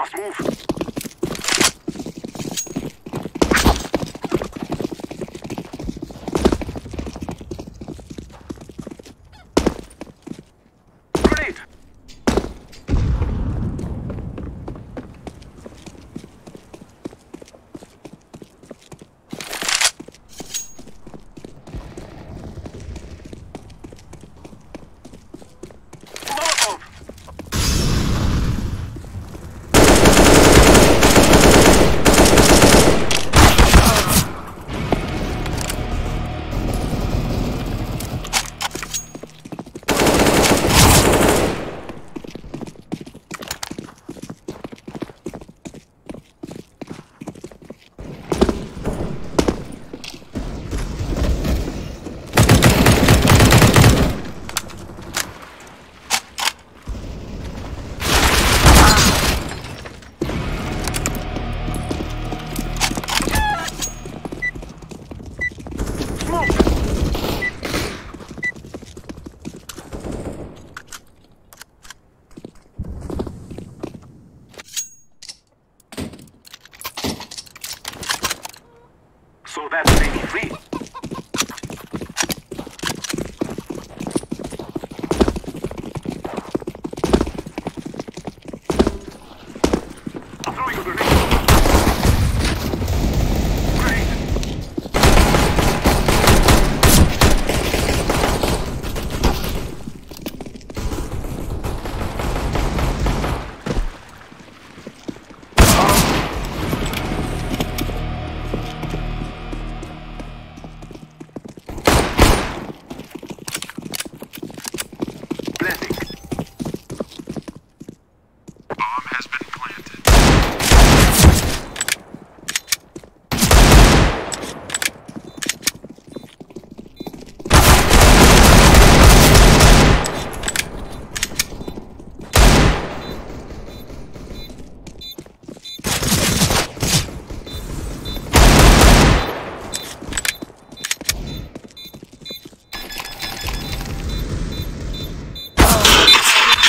must move.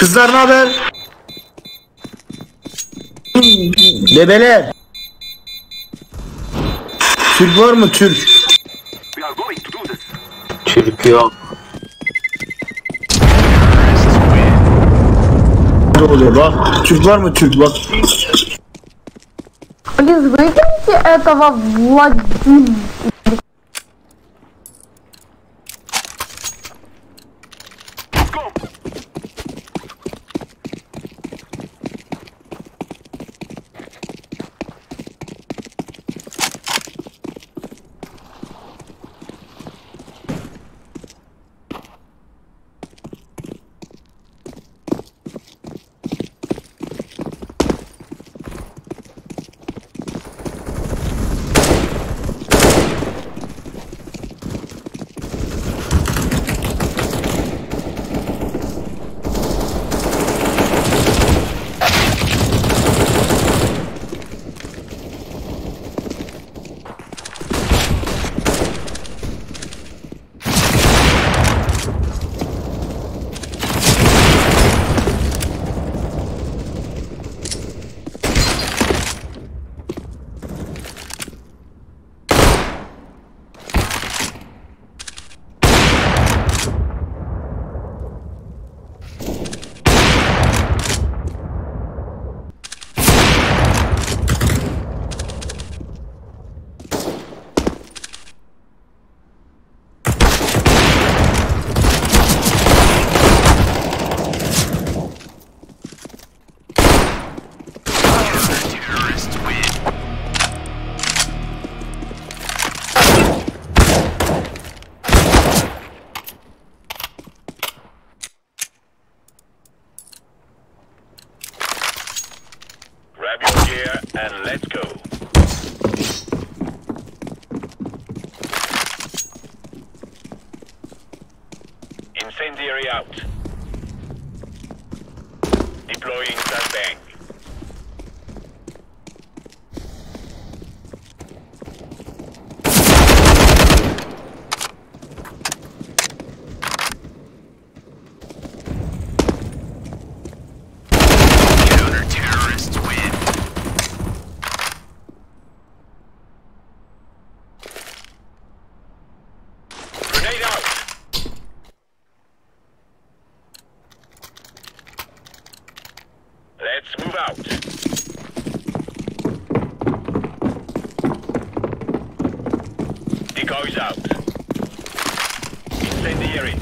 Kızlar ne haber? Bebeler. Türk var mı Türk? Türk yok. Ne oluyor bak? Türk var mı Türk bak? Блин, выйдите этого Владимира. Counter-terrorists win. Let's move out. Goes out. Incendiary.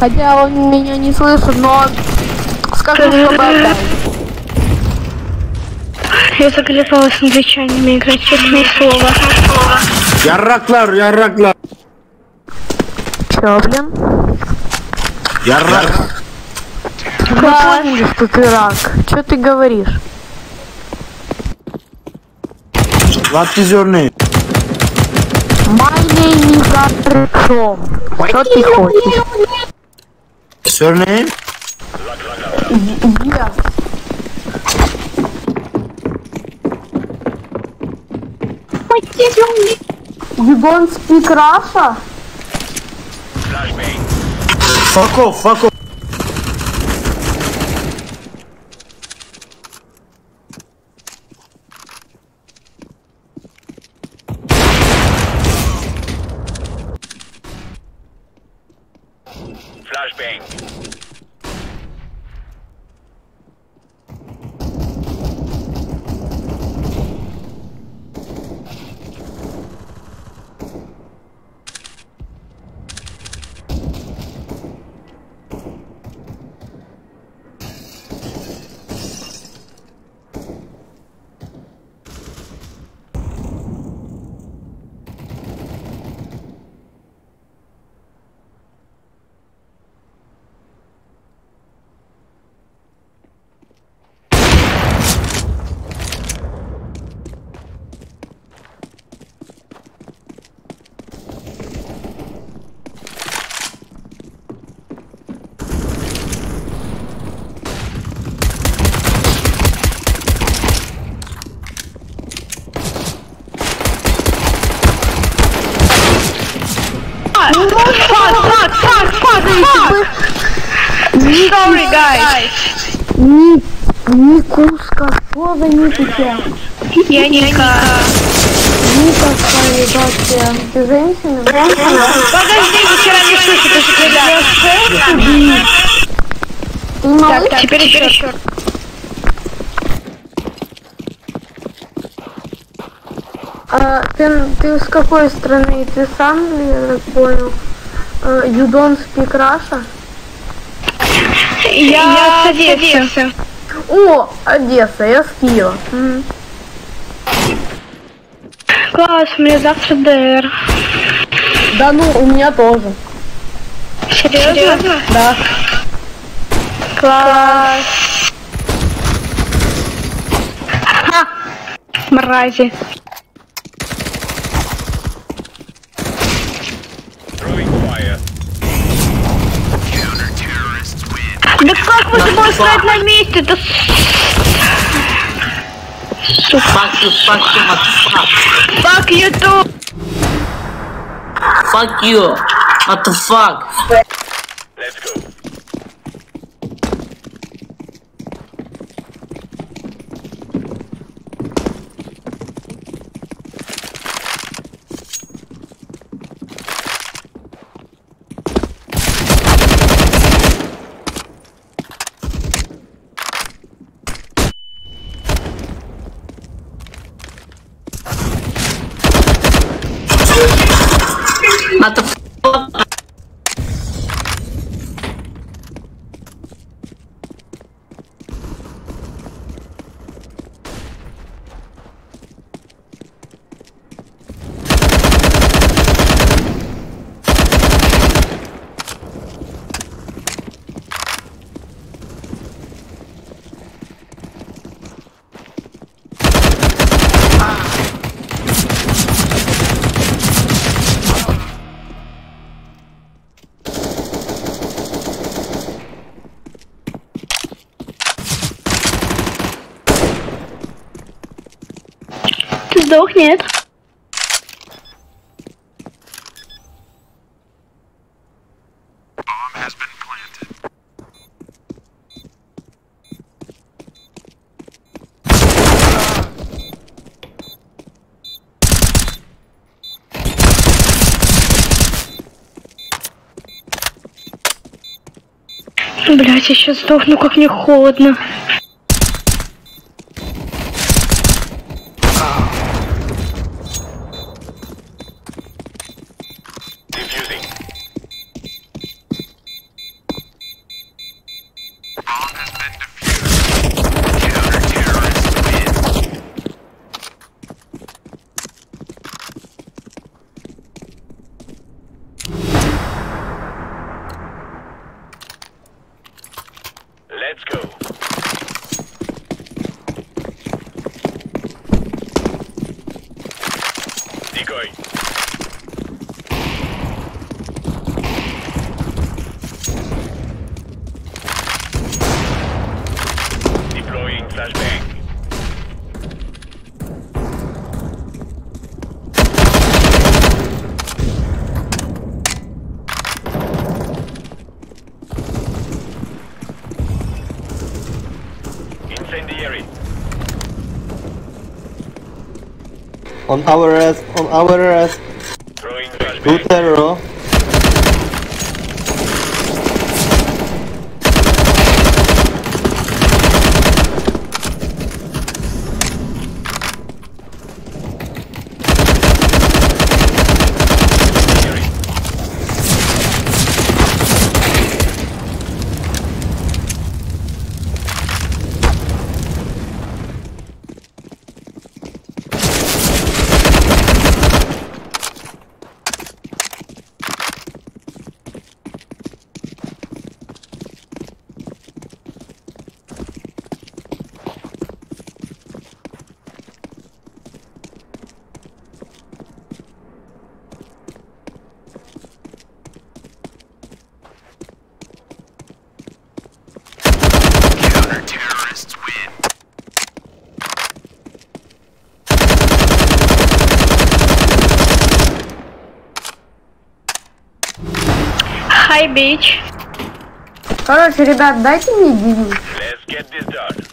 Хотя он меня не слышит, но скажем, что бардак. Я заголепала с англичанами играть, честное слово. Я раклар. Чё, блин? Я рак. Да, понял, что ты рак. Чё ты говоришь? Лапизерный. Маленький причём. Что ты хочешь? Your name? Yeah. What is your name? You don't speak Russia? Fuck off. Sorry, guys. Ни куска слова, ни печа. Я Ника. Ника, ребята. Ты женщина? Подожди, вы вчера не слышали, что я так, теперь еще. А, ты с какой страны? Ты с Англии, я так понял. You don't speak Russia? Я с Одессы. О, Одесса, я с Киева. Класс, у меня завтра ДР. Да ну, у меня тоже. Серьезно? Да. Класс. Ха! Мрази. Да как вы собой стоять на месте? Да сука. Fuck you too. Fuck you. What the fuck? Let's go. Нет. Блять, я сейчас сдохну, как мне холодно. On our rest, Lutero. Hi, bitch. Короче, ребят, дайте мне денег. Let's get this done.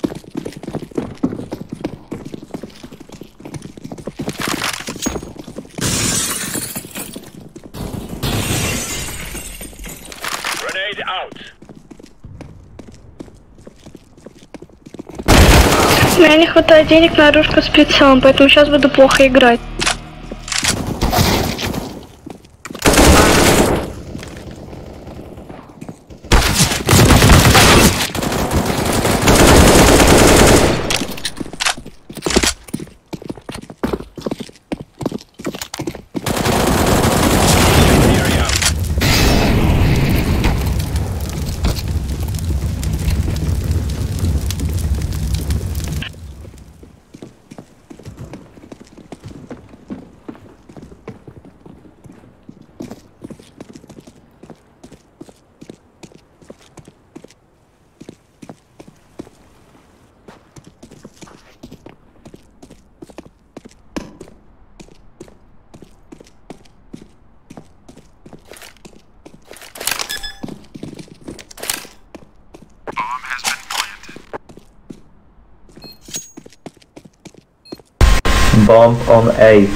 Grenade out. У меня не хватает денег на оружие специалом, поэтому сейчас буду плохо играть. Bomb on A.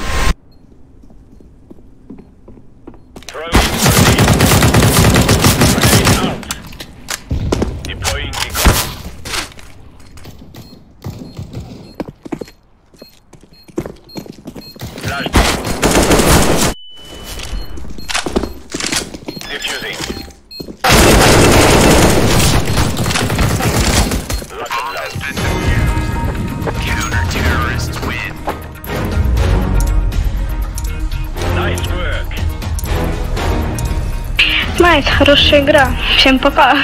Хорошая игра. Всем пока.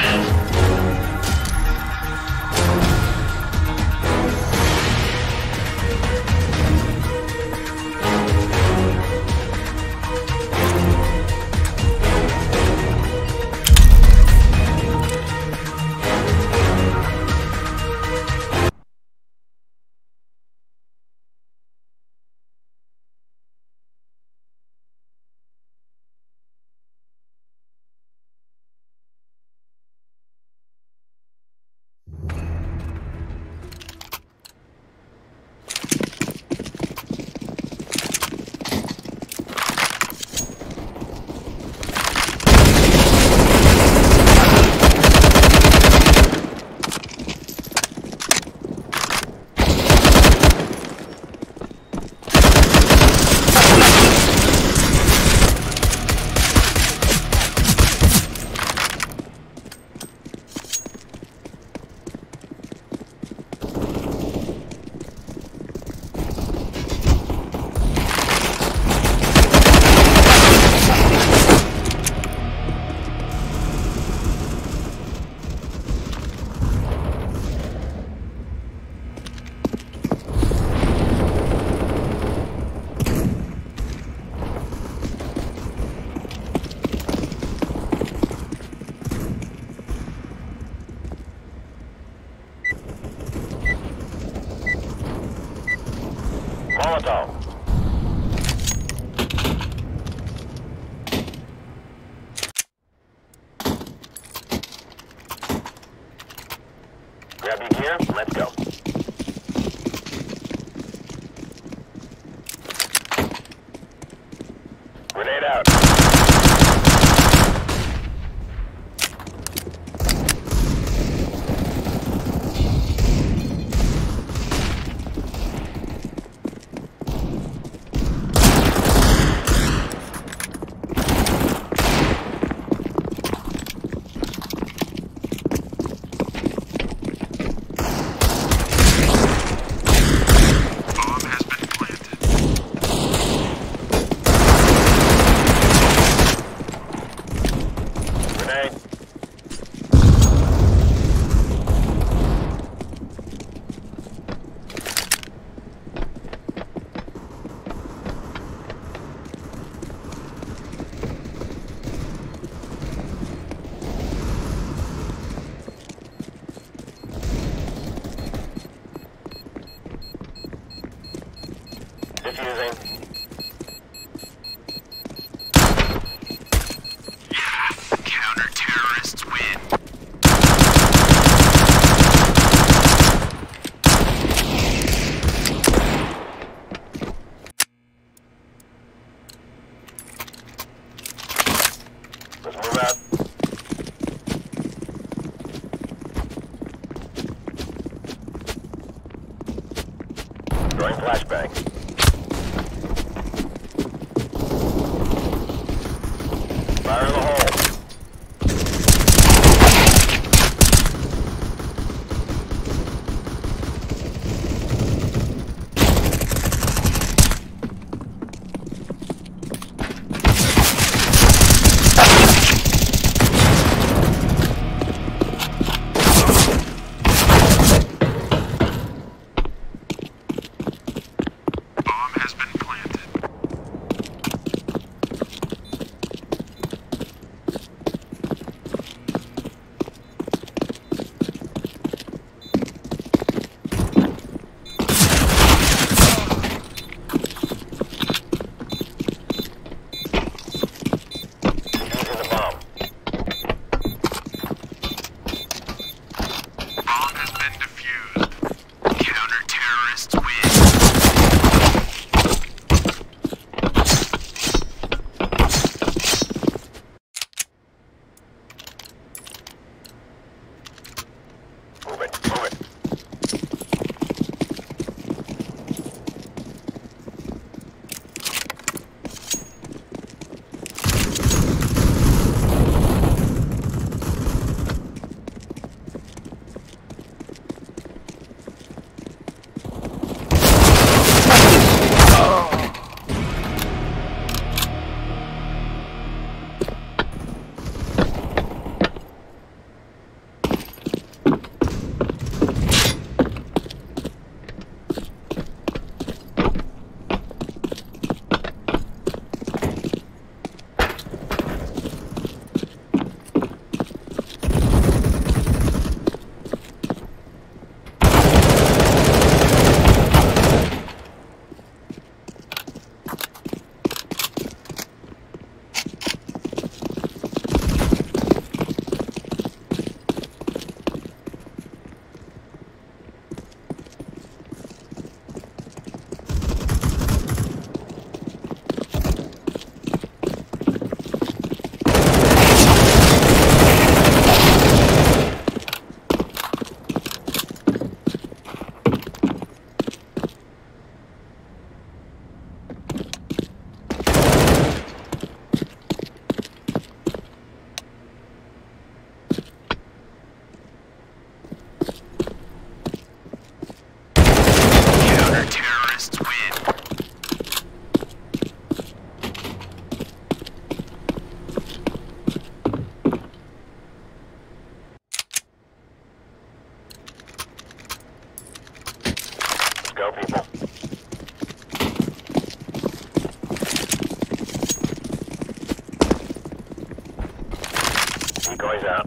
Going down.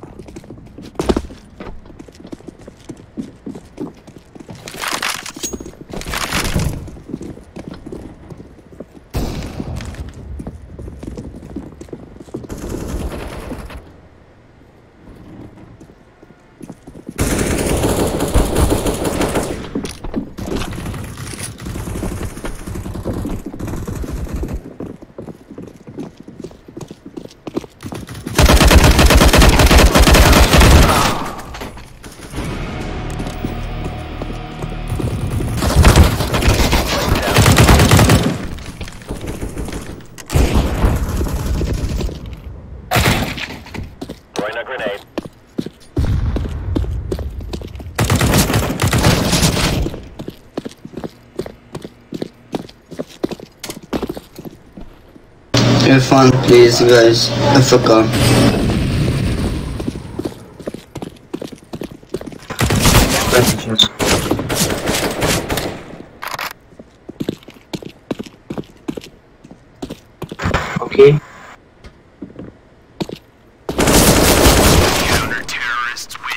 Have fun, please, guys. I forgot. Okay. Counter-terrorists win.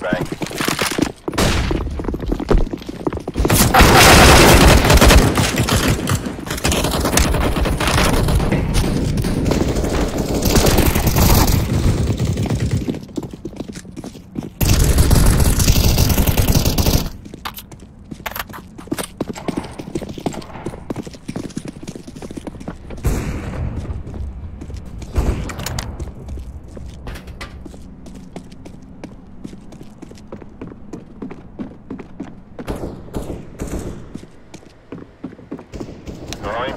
flashbang.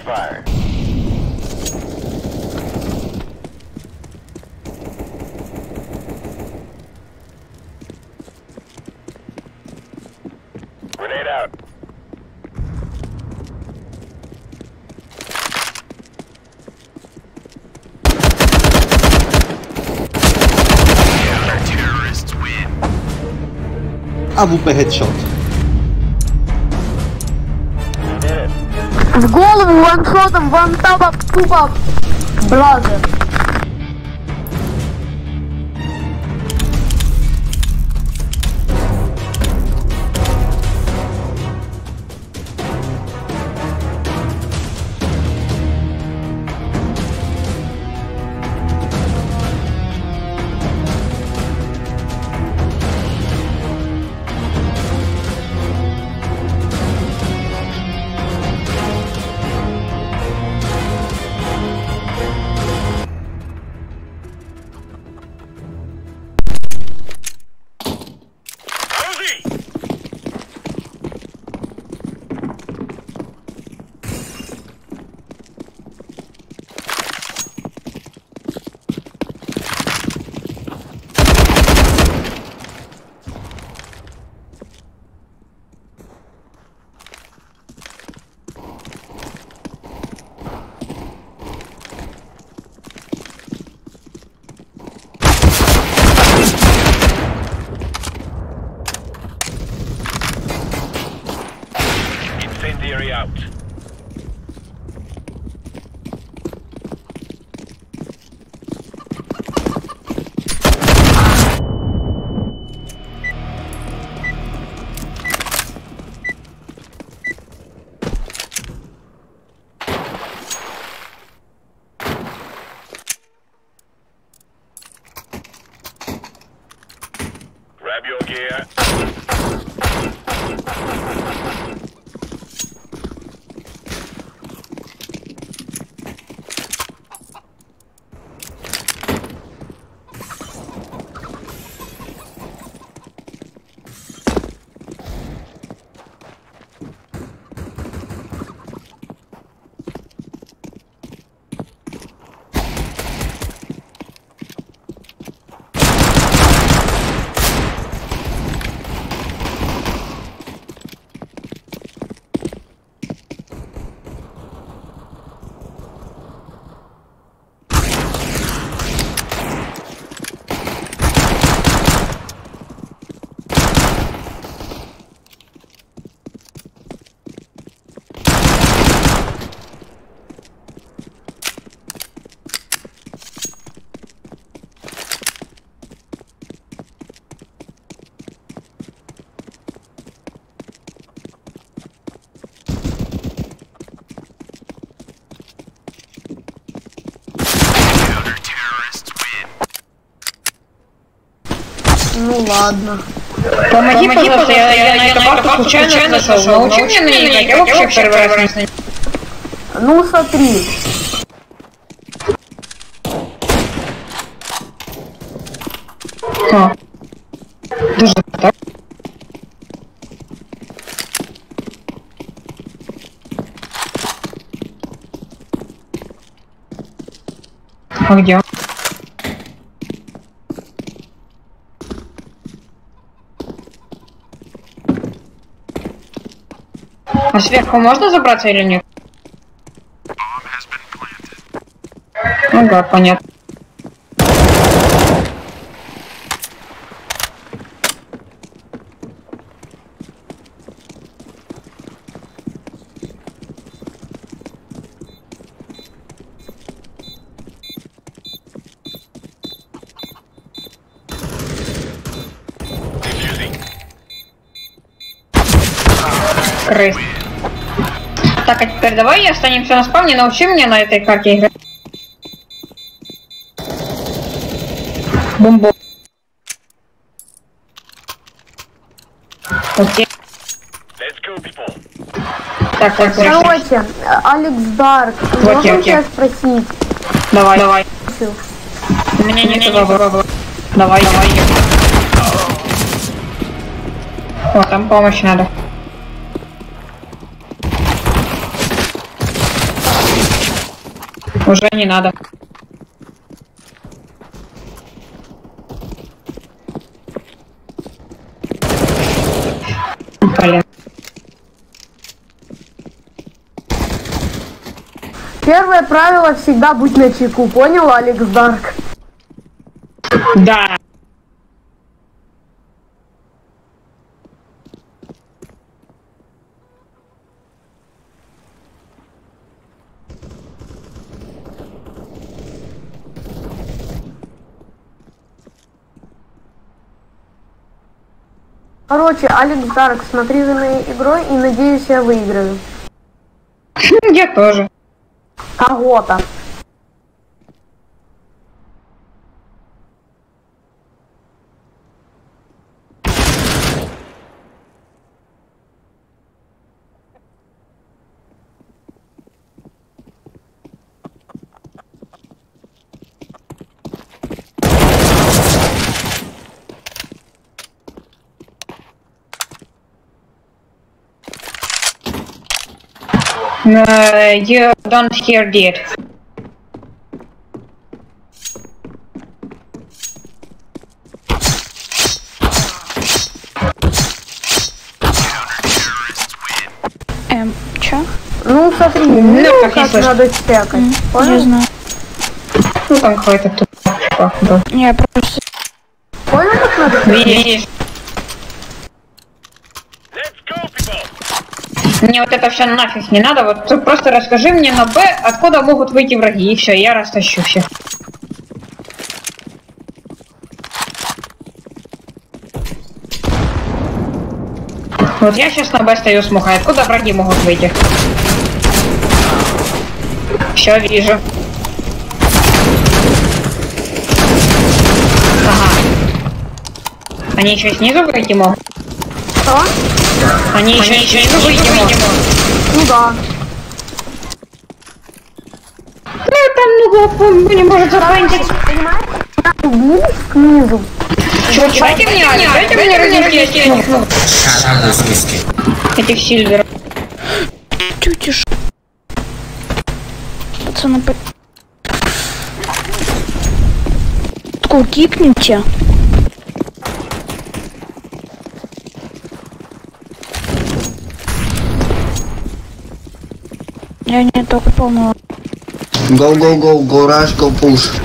Fire. Grenade out. Terrorists win. АВП headshot. В голову ваншотом, вантапом, тупо, благо. Ну ладно. Помоги пожалуйста, я на эту карту случайно зашел. Научи меня на ней, я вообще первый раз. Ну смотри. Даже так? А где он? А сверху можно забраться или нет? Ну да, понятно. крыс. Так, а теперь давай останемся на спавне, научи меня на этой карте играть. Бомбо. Окей. Так, короче, Алекс Дарк, можно тебя спросить? Давай, давай. У меня нет выбора. Давай, давай. О, там помощь надо. Уже не надо. Блин. Первое правило — всегда будь начеку, понял, Алекс Дарк? Да. Короче, Алекс Дарк, смотри за моей игрой и надеюсь, я выиграю. Я тоже. Кого-то. You don't hear it. Чё? Ну, смотри, ну, как надо стякать. Понял? Я знаю. Ну, там какой-то тупак был. Не, просто... Понял, как надо стякать? Видишь? Мне вот это все нафиг не надо, вот просто расскажи мне на Б, откуда могут выйти враги, и все, я растащу всех. Вот я сейчас на Б стою с мухой, откуда враги могут выйти? Все, вижу. Ага. Они еще снизу выйти могут? Что? Они еще не выйдем. Ну да. Ну там, ну да, не может запомнить. Понимаешь? Убили снизу. Чего, дайте мне, дайте мне разъяснить. Этих сильверов. Тютиш. Пацаны, кикните. Я не только полного. Go, rush, go, push.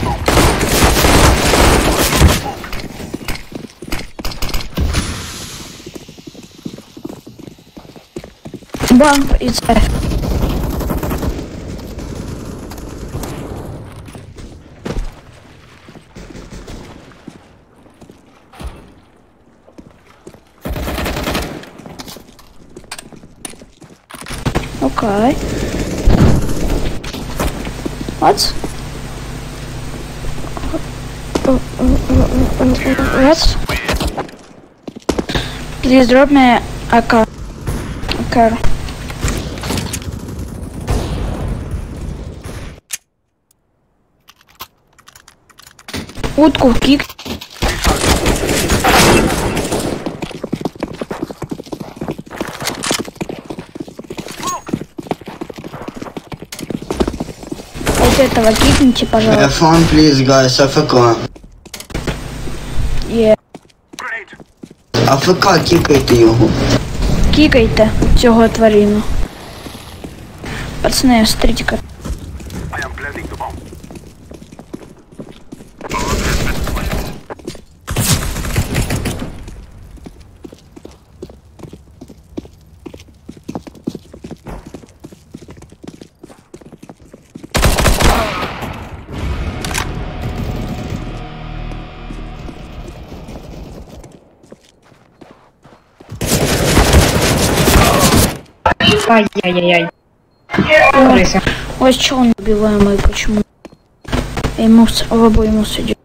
Бомб из F. Окей. What? Please drop me a car. A car. Утку кик. Этого кикните, пожалуйста. Phone, please, guys. AFK. Yeah. AFK, кикайте його. Кикайте цього тварину. Пацани, стрітька. Ай-яй-яй-яй. Ой, с чего он убиваемый, почему? Ему сидел.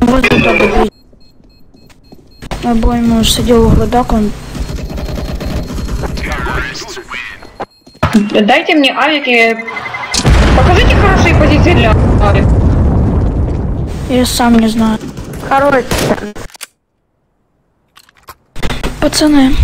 Вот туда победил. Обойму сидел в водах, он... Дайте мне авики. Покажите хорошие позиции для авик. Я сам не знаю. Короче. Пацаны.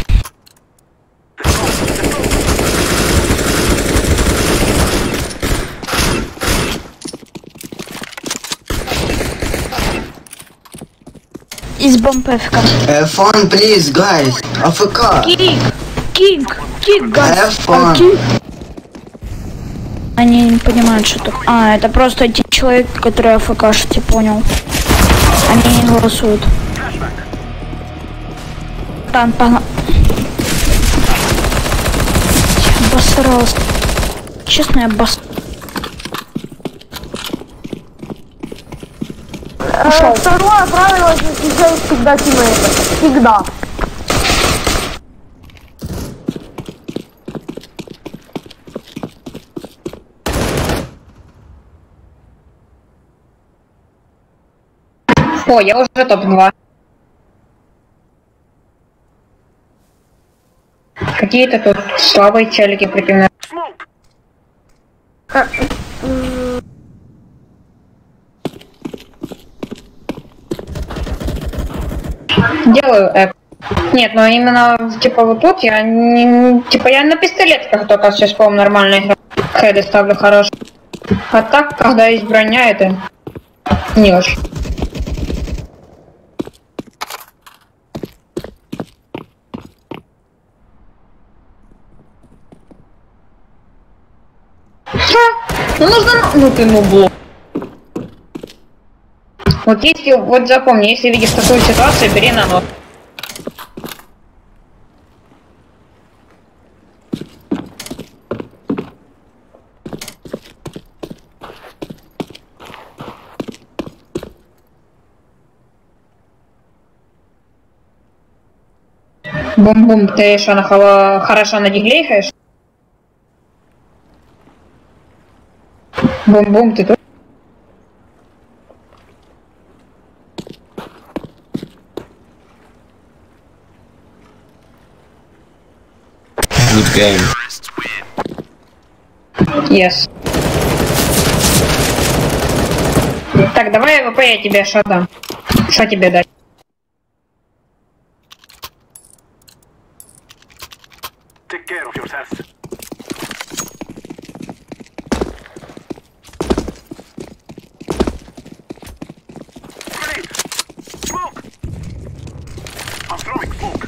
Из бомб АФК. Фан, плиз, гайз. АФК. Кик, гайз. Они не понимают, что такое. А, это просто эти человеки, которые АФК, что ты понял. Они не голосуют. Тан, погнал. Я обосрался. Честно, я обосрался. Второе правило, не делать всегда тиммейта. Всегда. О, я уже топ-2. Какие-то тут слабые челики противные. Делаю эко. Нет, но именно типа вот тут я не, типа я на пистолетках только сейчас, по-моему, нормально играю. Хеды ставлю хорошие. А так, когда есть броня, это не очень. Ну нужно, ну ты блок. Вот если, вот запомни, если видишь такую ситуацию, бери на нос. Бум-бум, ты что, хорошо на диглей хаешь? Бум-бум, ты тут? Game. Yes. Так, давай ВП я тебе шо дам. Что тебе дать? Take care of yourself. Smoke. I'm throwing smoke.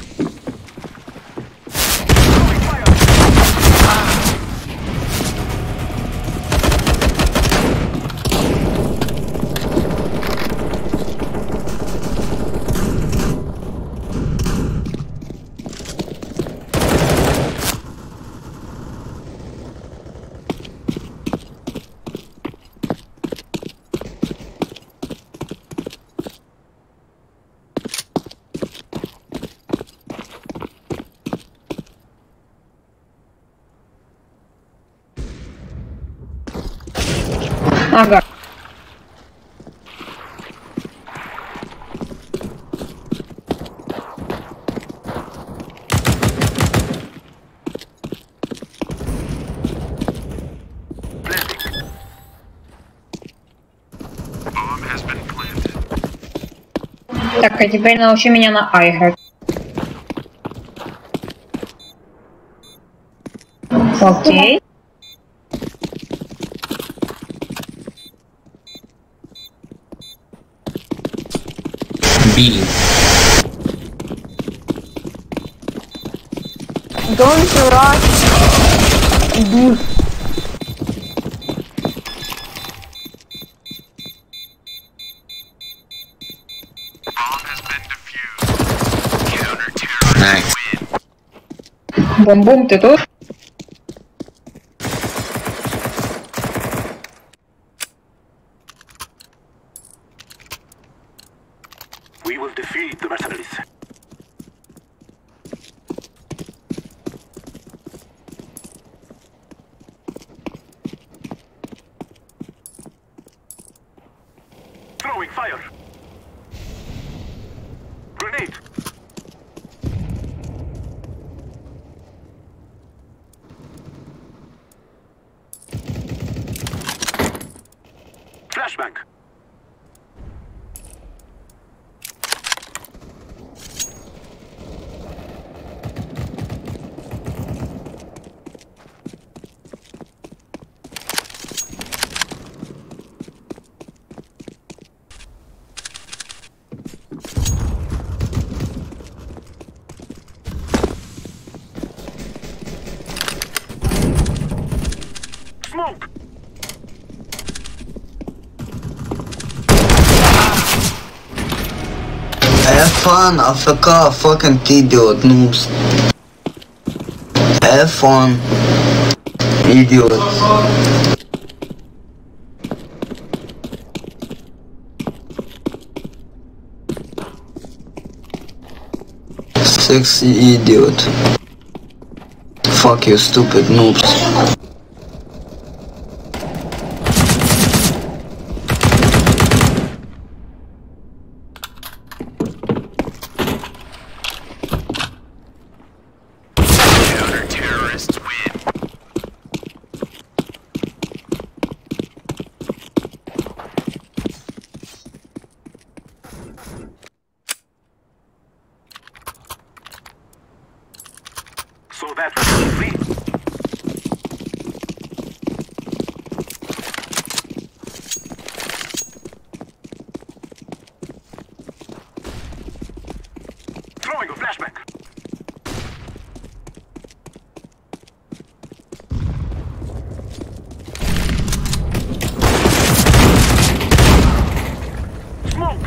Ага. Так, а теперь научи меня на А играть. Окей. Don't rush. Be. Nice. Бум-бум, ты тут? fire! Grenade! Flashbang! Smoke! Have fun, AFK, fucking idiot, noobs. Have fun, idiot. Sexy idiot. Fuck you, stupid noobs. So that was complete. Throwing a flashback. Smoke.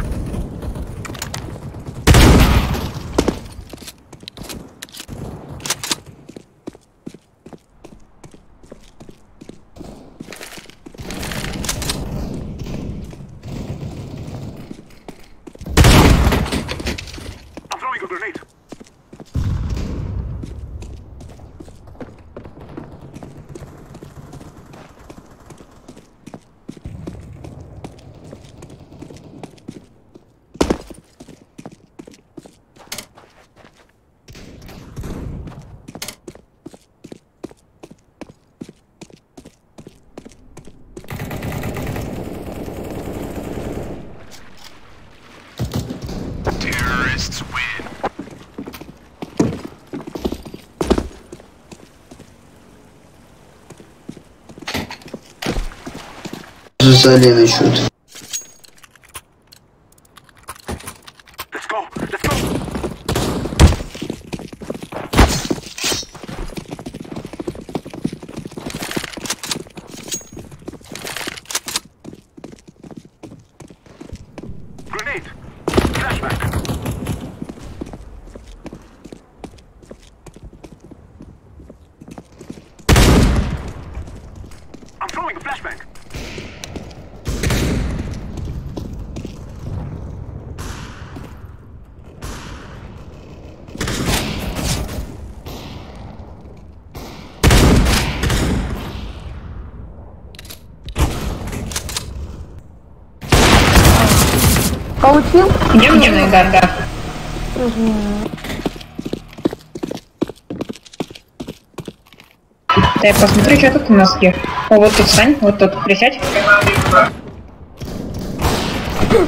Grenade. Terrorists win. Залиный чуть. Let's go. Let's go. Grenade. Flashback. I'm throwing a flashback. Получил? Дневный удар, да. Да я посмотрю, что тут у нас есть. О, вот тут встань, вот тут присядь.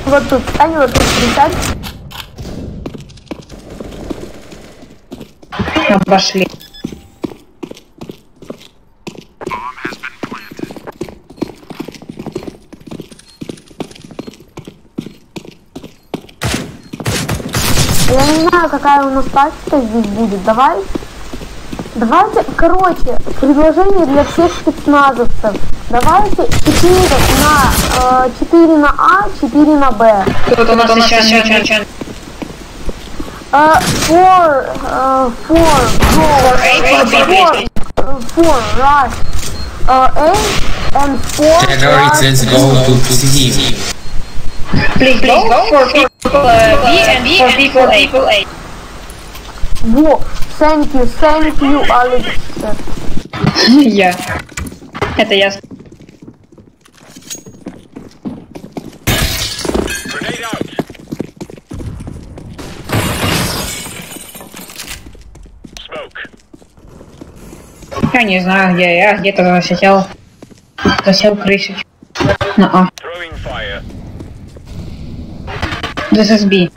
Вот тут встань, вот тут присядь. Обошли. Я не знаю, какая у нас тактика здесь будет. Давайте, короче, предложение для всех спецназовцев. Давайте 4 на А, 4 на Б. Кто-то у нас сейчас. For A and for Please go for people B and for people A. Во, thank you, Alex. Я. Это я. Я не знаю, где я, где-то засел. Засел крысу. На А. This is B.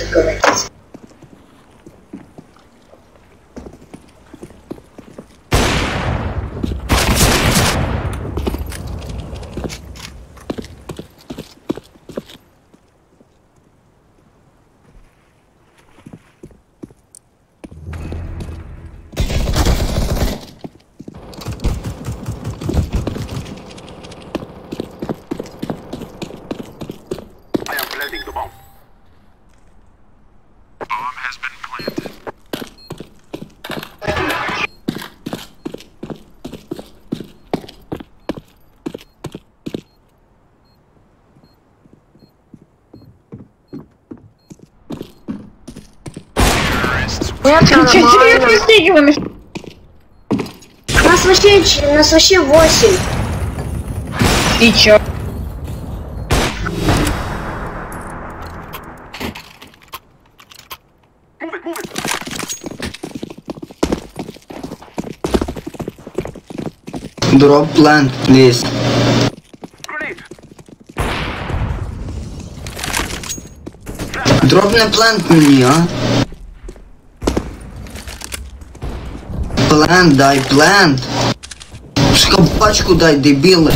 Как говорится. У нас вообще 8. И чё? Drop plant, please. Drop на plant мне, а? План, дай план. Шкапачку дай, дебилы.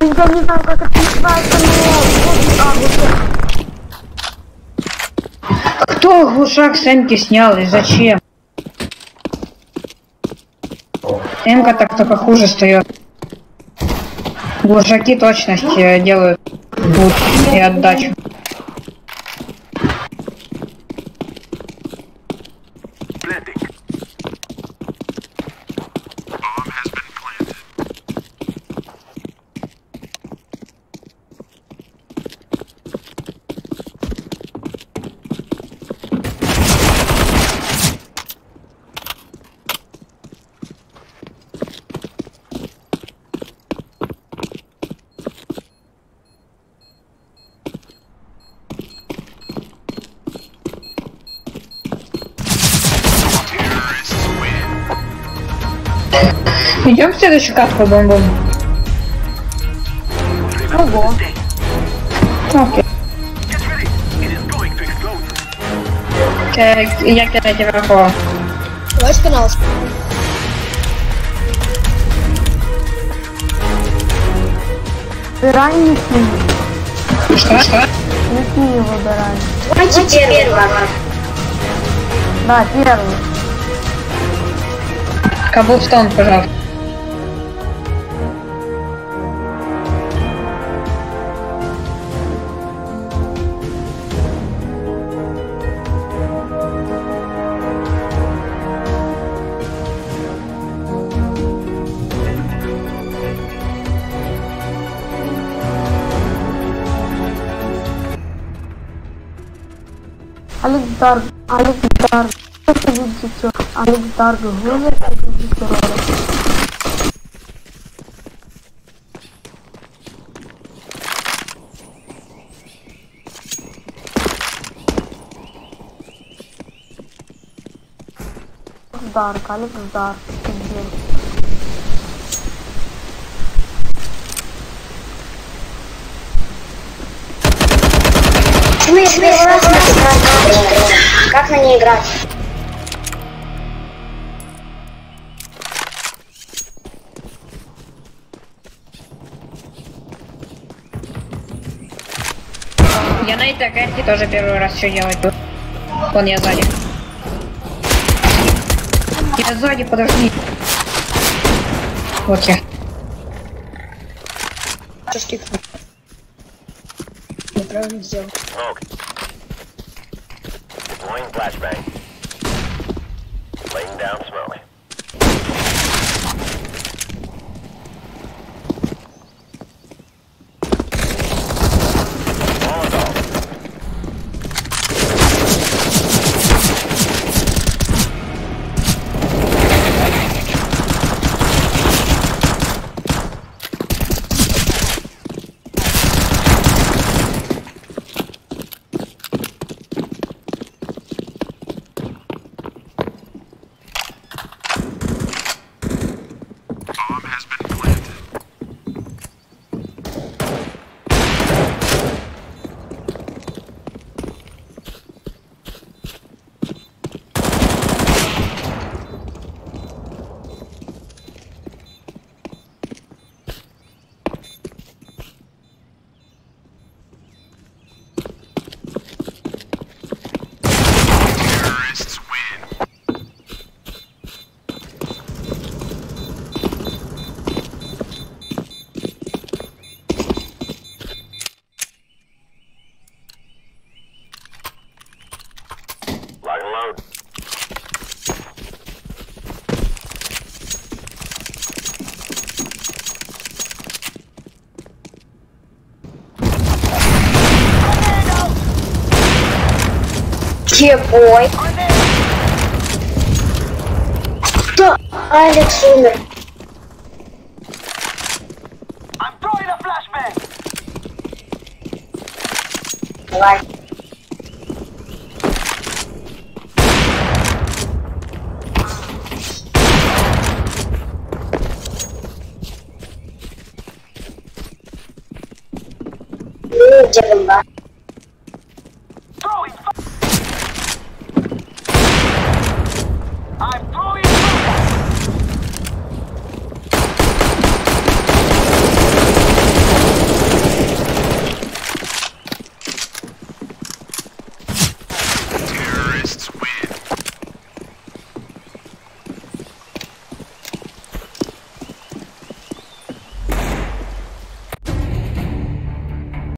Я не знаю, как это называется, но... Кто глушак Сэмки снял и зачем? Эмка так только хуже стоит. Глушаки точность делают бух и отдачу. Идем в следующую катку, бомбом. Ого. Окей. Я кидать игрока. Ваш канал. Выбирай не. Что? Не его выбирай. Давайте первого. Да, первый. Каблстон, пожалуйста. Алекс Дар, Алекс Дар, Гузер, Алекс Дар, как на ней играть? Я на этой карте тоже первый раз что делать буду. Вон я сзади. Я сзади, подожди. Окей. Сейчас кикну. Неправильно сделал. Бой. Кто? Алекс умер. Давай. Ну, где бомба?